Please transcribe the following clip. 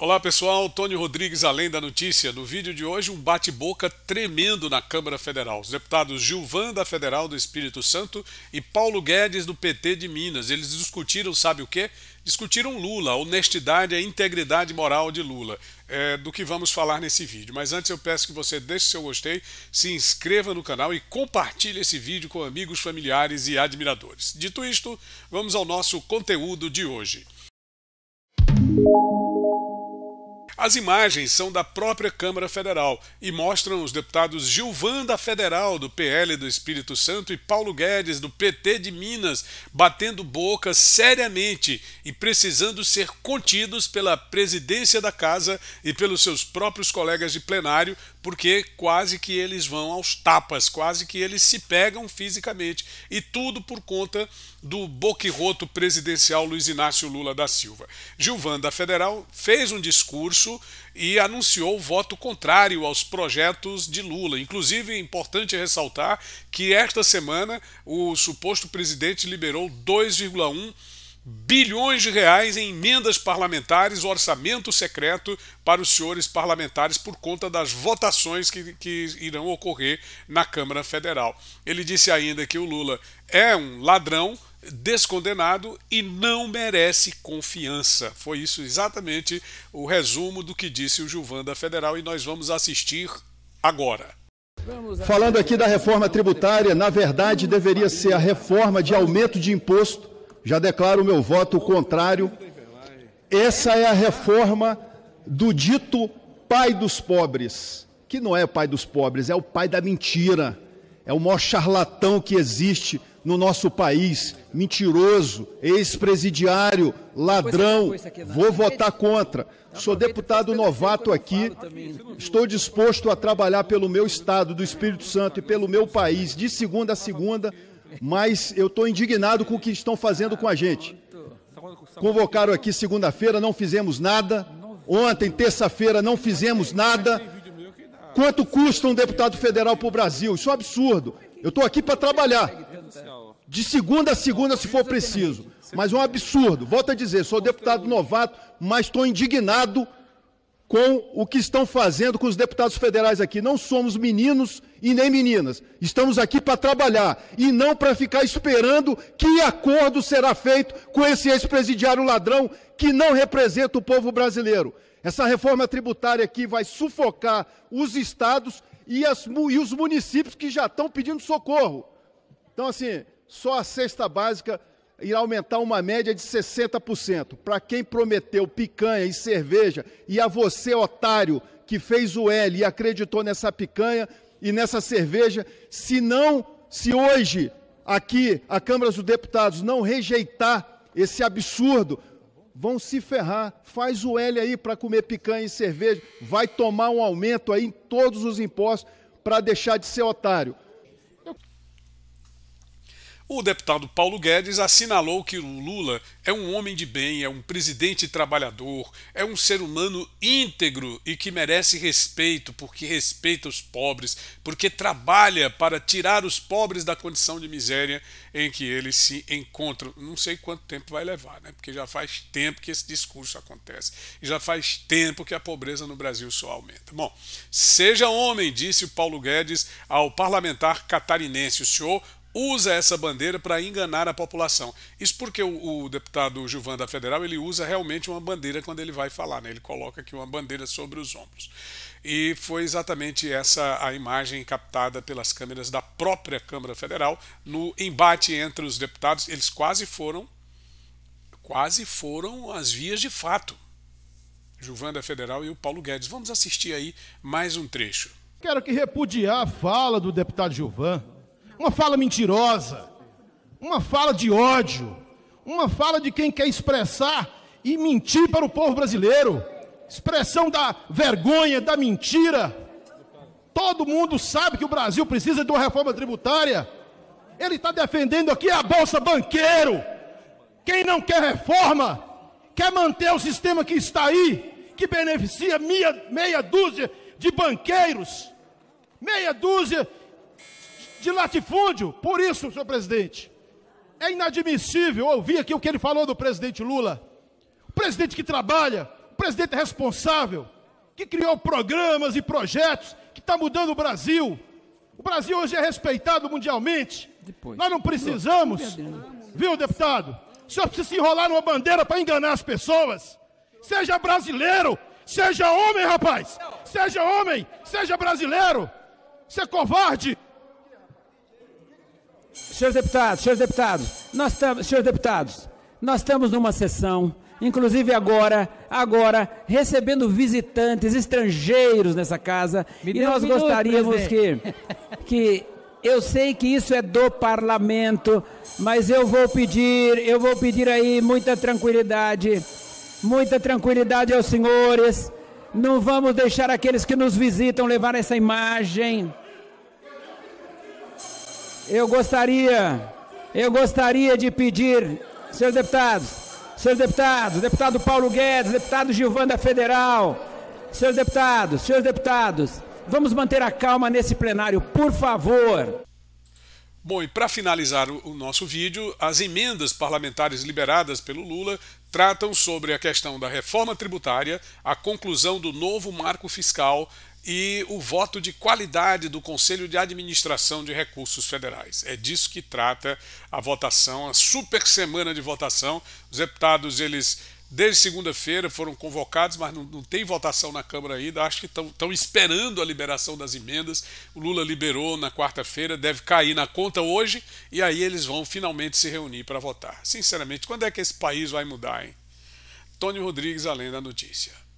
Olá pessoal, Antônio Rodrigues, Além da Notícia. No vídeo de hoje, um bate-boca tremendo na Câmara Federal. Os deputados Gilvan da Federal do Espírito Santo e Paulo Guedes do PT de Minas. Eles discutiram, sabe o quê? Discutiram Lula, a honestidade e a integridade moral de Lula. É do que vamos falar nesse vídeo. Mas antes eu peço que você deixe seu gostei, se inscreva no canal e compartilhe esse vídeo com amigos, familiares e admiradores. Dito isto, vamos ao nosso conteúdo de hoje. As imagens são da própria Câmara Federal e mostram os deputados Gilvan da Federal, do PL do Espírito Santo, e Paulo Guedes, do PT de Minas, batendo boca seriamente e precisando ser contidos pela presidência da casa e pelos seus próprios colegas de plenário, porque quase que eles vão aos tapas, quase que eles se pegam fisicamente. E tudo por conta do boquirroto presidencial Luiz Inácio Lula da Silva. Gilvan da Federal fez um discurso e anunciou voto contrário aos projetos de Lula. Inclusive, é importante ressaltar que esta semana o suposto presidente liberou 2,1 bilhões de reais em emendas parlamentares, orçamento secreto para os senhores parlamentares por conta das votações que irão ocorrer na Câmara Federal. Ele disse ainda que o Lula é um ladrão descondenado e não merece confiança. Foi isso exatamente o resumo do que disse o Gilvan da Federal e nós vamos assistir agora. Falando aqui da reforma tributária, na verdade deveria ser a reforma de aumento de imposto. Já declaro o meu voto contrário. Essa é a reforma do dito pai dos pobres, que não é o pai dos pobres, é o pai da mentira. É o maior charlatão que existe no nosso país, mentiroso, ex-presidiário, ladrão. Vou votar contra. Sou deputado novato aqui, estou disposto a trabalhar pelo meu estado do Espírito Santo e pelo meu país de segunda a segunda, mas eu estou indignado com o que estão fazendo com a gente. Convocaram aqui segunda-feira, não fizemos nada. Ontem, terça-feira, não fizemos nada. Quanto custa um deputado federal para o Brasil? Isso é um absurdo. Eu estou aqui para trabalhar. De segunda a segunda, se for preciso. Mas é um absurdo. Volto a dizer, sou deputado novato, mas estou indignado com o que estão fazendo com os deputados federais aqui. Não somos meninos e nem meninas. Estamos aqui para trabalhar e não para ficar esperando que acordo será feito com esse ex-presidiário ladrão que não representa o povo brasileiro. Essa reforma tributária aqui vai sufocar os estados e os municípios que já estão pedindo socorro. Então, assim, só a cesta básica irá aumentar uma média de 60%. Para quem prometeu picanha e cerveja, e a você, otário, que fez o L e acreditou nessa picanha e nessa cerveja, se hoje aqui a Câmara dos Deputados não rejeitar esse absurdo, vão se ferrar. Faz o L aí para comer picanha e cerveja, vai tomar um aumento aí em todos os impostos para deixar de ser otário. O deputado Paulo Guedes assinalou que o Lula é um homem de bem, é um presidente trabalhador, é um ser humano íntegro e que merece respeito, porque respeita os pobres, porque trabalha para tirar os pobres da condição de miséria em que eles se encontram. Não sei quanto tempo vai levar, né? Porque já faz tempo que esse discurso acontece e já faz tempo que a pobreza no Brasil só aumenta. Bom, seja homem, disse o Paulo Guedes ao parlamentar catarinense. O senhor usa essa bandeira para enganar a população. Isso porque o deputado Gilvan da Federal, ele usa realmente uma bandeira quando ele vai falar, né? Ele coloca aqui uma bandeira sobre os ombros. E foi exatamente essa a imagem captada pelas câmeras da própria Câmara Federal no embate entre os deputados. Eles quase foram às vias de fato. Gilvan da Federal e o Paulo Guedes. Vamos assistir aí mais um trecho. Quero que repudiar a fala do deputado Gilvan. Uma fala mentirosa, uma fala de ódio, uma fala de quem quer expressar e mentir para o povo brasileiro. Expressão da vergonha, da mentira. Todo mundo sabe que o Brasil precisa de uma reforma tributária. Ele está defendendo aqui a bolsa banqueiro. Quem não quer reforma, quer manter o sistema que está aí, que beneficia meia dúzia de banqueiros, meia dúzia de latifúndio. Por isso, senhor presidente, é inadmissível ouvir aqui o que ele falou do presidente Lula. O presidente que trabalha, o presidente responsável, que criou programas e projetos, que está mudando o Brasil. O Brasil hoje é respeitado mundialmente. Nós não precisamos, viu, deputado? O senhor precisa se enrolar numa bandeira para enganar as pessoas. Seja brasileiro, seja homem, rapaz. Seja homem, seja brasileiro. Você é covarde. Senhores deputados, nós estamos numa sessão, inclusive agora recebendo visitantes estrangeiros nessa casa, e nós gostaríamos que eu sei que isso é do parlamento, mas eu vou pedir aí muita tranquilidade aos senhores. Não vamos deixar aqueles que nos visitam levar essa imagem. Eu gostaria de pedir, senhores deputados, deputado Paulo Guedes, deputado Gilvan da Federal, senhores deputados, vamos manter a calma nesse plenário, por favor. Bom, e para finalizar o nosso vídeo, as emendas parlamentares liberadas pelo Lula tratam sobre a questão da reforma tributária, a conclusão do novo marco fiscal e o voto de qualidade do Conselho de Administração de Recursos Federais. É disso que trata a votação, a super semana de votação. Os deputados, eles desde segunda-feira foram convocados, mas não tem votação na Câmara ainda. Acho que estão esperando a liberação das emendas. O Lula liberou na quarta-feira, deve cair na conta hoje, e aí eles vão finalmente se reunir para votar. Sinceramente, quando é que esse país vai mudar, hein? Tony Rodrigues, Além da Notícia.